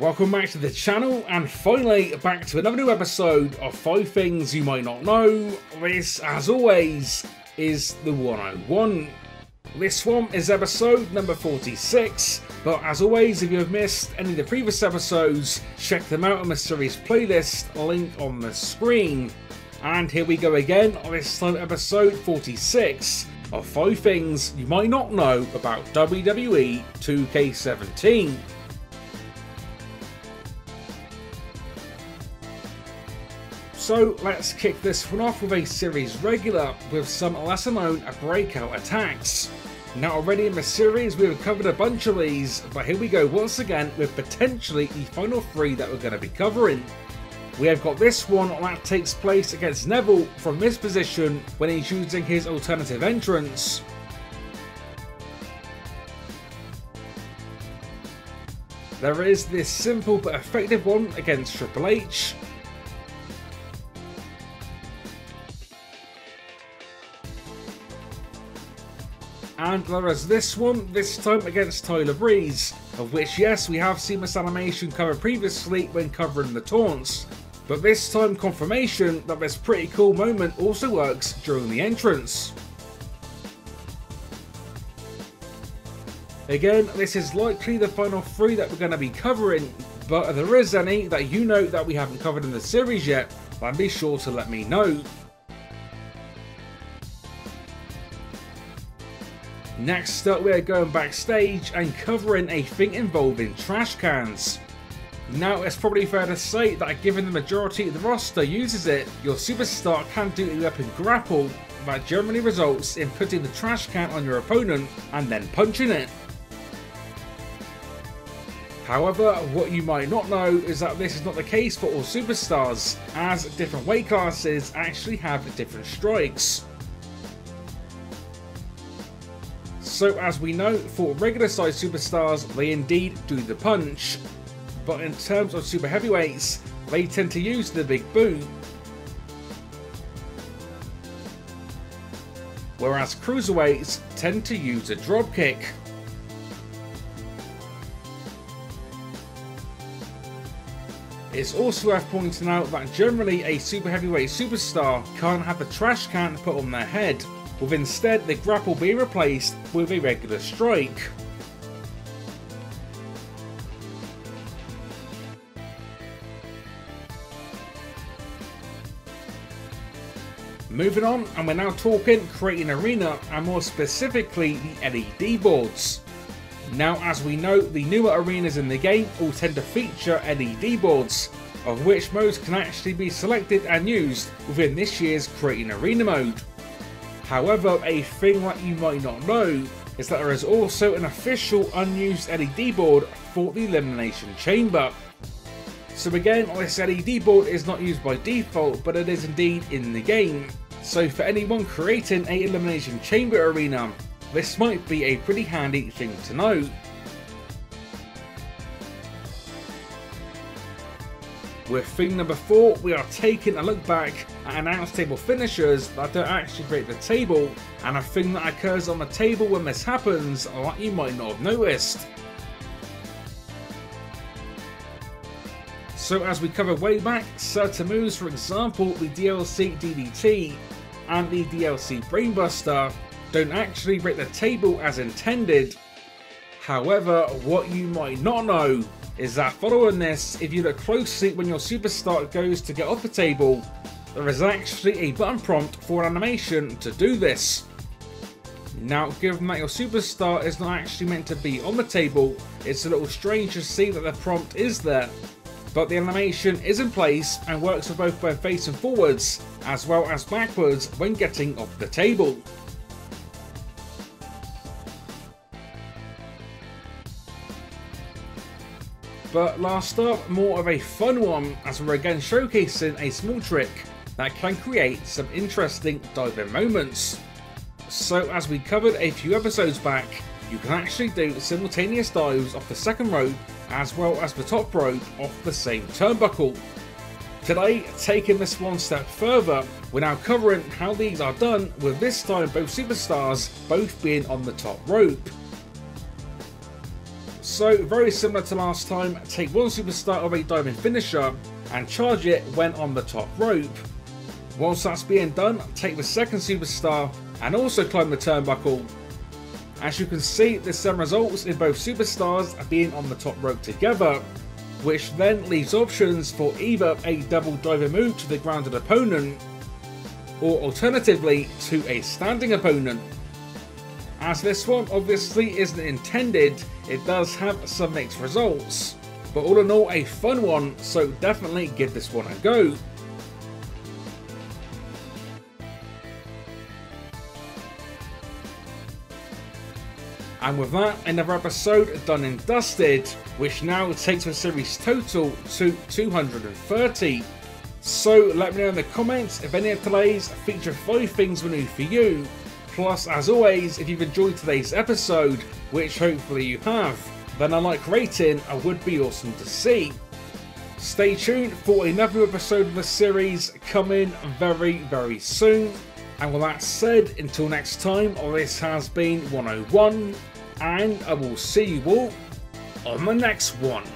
Welcome back to the channel, and finally back to another new episode of 5 Things You Might Not Know. This, as always, is the 101. This one is episode number 46, but as always, if you have missed any of the previous episodes, check them out on the series playlist, link on the screen. And here we go again on this time, episode 46 of 5 Things You Might Not Know About WWE 2K17. So let's kick this one off with a series regular with some lesser known breakout attacks. Now already in the series we have covered a bunch of these, but here we go once again with potentially the final three that we're going to be covering. We have got this one that takes place against Neville from this position when he's using his alternative entrance. There is this simple but effective one against Triple H. And there is this one, this time against Tyler Breeze, of which yes, we have seen this animation covered previously when covering the taunts, but this time confirmation that this pretty cool moment also works during the entrance. Again, this is likely the final three that we're going to be covering, but if there is any that you know that we haven't covered in the series yet, then be sure to let me know. Next up, we are going backstage and covering a thing involving trash cans. Now, it's probably fair to say that given the majority of the roster uses it, your superstar can do a weapon grapple that generally results in putting the trash can on your opponent and then punching it. However, what you might not know is that this is not the case for all superstars, as different weight classes actually have different strikes. So as we know, for regular size superstars, they indeed do the punch, but in terms of super heavyweights, they tend to use the big boot. Whereas cruiserweights tend to use a drop kick. It's also worth pointing out that generally a super heavyweight superstar can't have a trash can put on their head, with instead the grapple be replaced with a regular strike. Moving on, and we're now talking creating arena, and more specifically the LED boards. Now as we know, the newer arenas in the game all tend to feature LED boards, of which most can actually be selected and used within this year's creating arena mode. However, a thing that you might not know is that there is also an official unused LED board for the Elimination Chamber. So again, this LED board is not used by default, but it is indeed in the game. So for anyone creating an Elimination Chamber arena, this might be a pretty handy thing to know. With thing number 4, we are taking a look back at announce table finishers that don't actually create the table, and a thing that occurs on the table when this happens that you might not have noticed. So as we covered way back, certain moves, for example the DLC DDT and the DLC Brainbuster, don't actually break the table as intended. However, what you might not know is that following this, if you look closely when your superstar goes to get off the table, there is actually a button prompt for an animation to do this. Now given that your superstar is not actually meant to be on the table, it's a little strange to see that the prompt is there, but the animation is in place and works for both when facing forwards as well as backwards when getting off the table. But last up, more of a fun one, as we're again showcasing a small trick that can create some interesting diving moments. So as we covered a few episodes back, you can actually do simultaneous dives off the second rope as well as the top rope off the same turnbuckle. Today, taking this one step further, we're now covering how these are done, with this time both superstars both being on the top rope. So very similar to last time, take one superstar of a diving finisher and charge it when on the top rope. Once that's being done, take the second superstar and also climb the turnbuckle. As you can see, this then results in both superstars being on the top rope together, which then leaves options for either a double diving move to the grounded opponent, or alternatively to a standing opponent. As this one obviously isn't intended, it does have some mixed results, but all in all a fun one, so definitely give this one a go. And with that, another episode done and dusted, which now takes the series total to 230. So let me know in the comments if any of today's feature 5 things were new for you. Plus, as always, if you've enjoyed today's episode, which hopefully you have, then a like rating would be awesome to see. Stay tuned for another episode of the series coming very soon. And with that said, until next time, this has been 101, and I will see you all on the next one.